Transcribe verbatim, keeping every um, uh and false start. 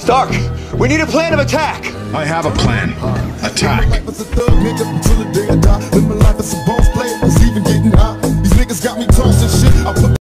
Stark, we need a plan of attack. I have a plan. Attack.